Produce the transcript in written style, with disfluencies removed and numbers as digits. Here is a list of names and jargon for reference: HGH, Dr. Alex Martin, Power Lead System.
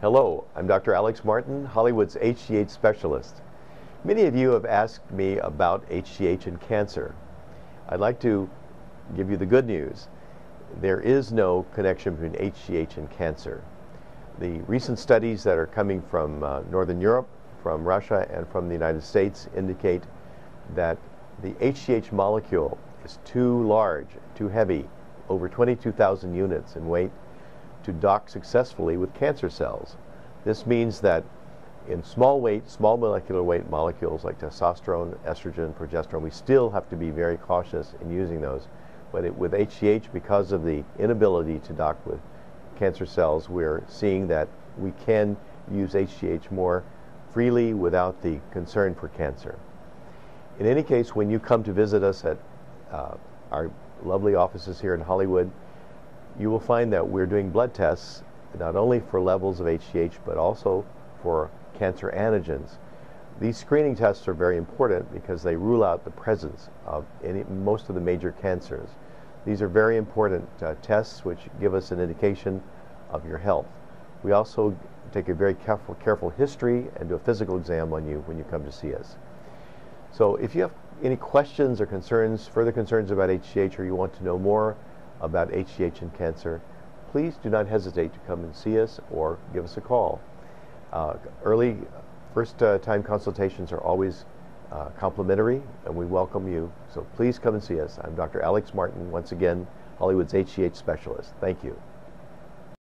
Hello, I'm Dr. Alex Martin, Hollywood's HGH specialist. Many of you have asked me about HGH and cancer. I'd like to give you the good news. There is no connection between HGH and cancer. The recent studies that are coming from Northern Europe, from Russia, and from the United States indicate that the HGH molecule is too large, too heavy, over 22,000 units in weight, to dock successfully with cancer cells. This means that in small weight, small molecular weight molecules like testosterone, estrogen, progesterone, we still have to be very cautious in using those. But with HGH, because of the inability to dock with cancer cells, we're seeing that we can use HGH more freely without the concern for cancer. In any case, when you come to visit us at our lovely offices here in Hollywood, you will find that we're doing blood tests not only for levels of HGH but also for cancer antigens. These screening tests are very important because they rule out the presence of most of the major cancers. These are very important tests which give us an indication of your health. We also take a very careful history and do a physical exam on you when you come to see us. So if you have any questions or concerns, further concerns about HGH, or you want to know more about HGH and cancer, please do not hesitate to come and see us or give us a call. Early first-time consultations are always complimentary, and we welcome you. So please come and see us. I'm Dr. Alex Martin, once again, Hollywood's HGH specialist. Thank you.